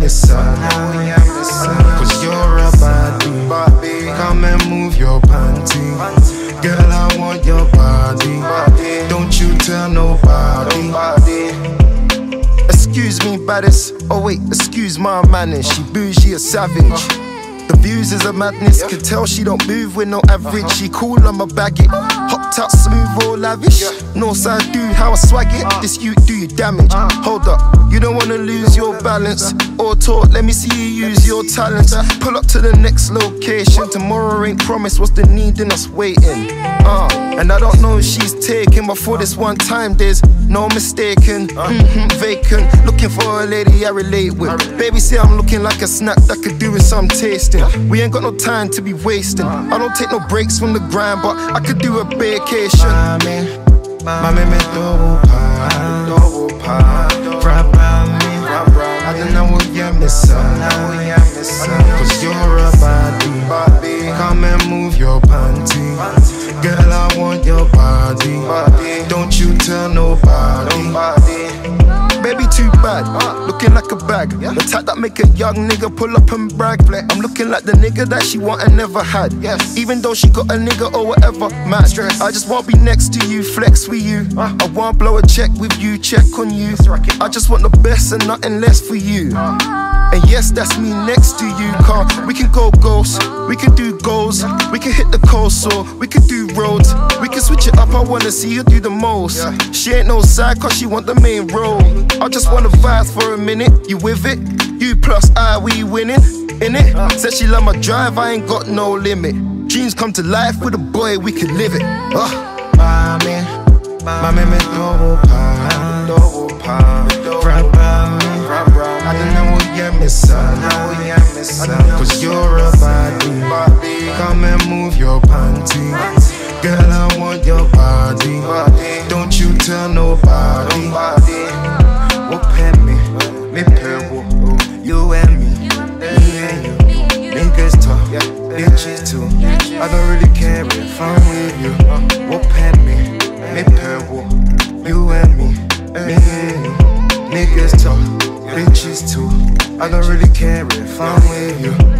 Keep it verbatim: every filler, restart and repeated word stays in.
am the sun. Cause you're a baddie. Come and move your panty. Girl, I want your body. Don't you tell nobody. Excuse me, baddest. Oh wait, excuse my manners. She bougie, a savage. The views is a madness. Could tell she don't move with no average. She cool, I'ma bag it. Hopped out, smooth or lavish. Northside dude, how I swag it. This you do you damage. Hold up, you don't wanna lose your balance or talk. Let me see you use your talents. Pull up to the next location. Tomorrow ain't promised. What's the need in us waiting? Uh, and I don't know if she's taken, but for this one time there's no mistaking. Mm-hmm, vacant, looking for a lady I relate with. Baby say I'm looking like a snack that could do with some tasting. We ain't got no time to be wasting. I don't take no breaks from the grind, but I could do a vacation. Mami, mami me double pie, double pie. I don't know what you're missing. Cause you're a baddie. Come and move your panty. Girl, I want your body. Body. Don't you tell nobody. Nobody. Baby, too bad. Uh, looking like a bag. Yeah. The type that make a young nigga pull up and brag. Like, I'm looking like the nigga that she want and never had. Yes. Even though she got a nigga or whatever. Man, stress. I just want to be next to you, flex with you. Uh, I want to blow a check with you, check on you. I just want the best and nothing less for you. Uh. And yes, that's me next to you, car. We can go ghosts, we can do goals, we can hit the coast, or we can do roads. We can switch it up, I wanna see you do the most. She ain't no side, cause she want the main role. I just wanna vibe for a minute, you with it? You plus I, we winning, in it? Said she love my drive, I ain't got no limit. Dreams come to life with a boy, we can live it. uh. Mommy, mommy, me double pie, double pie, double pie. I don't know what you're missing. Cause you're a baddie. Come and move your panty. Girl, I want your body. Don't you tell nobody. What pen me? Me pen you and me. Me and you. Niggas talk, bitches too. I don't really care if I'm with you. What pen me? Me pen you and me. Me and you. Niggas talk. Bitches too. I don't really care if I'm with you.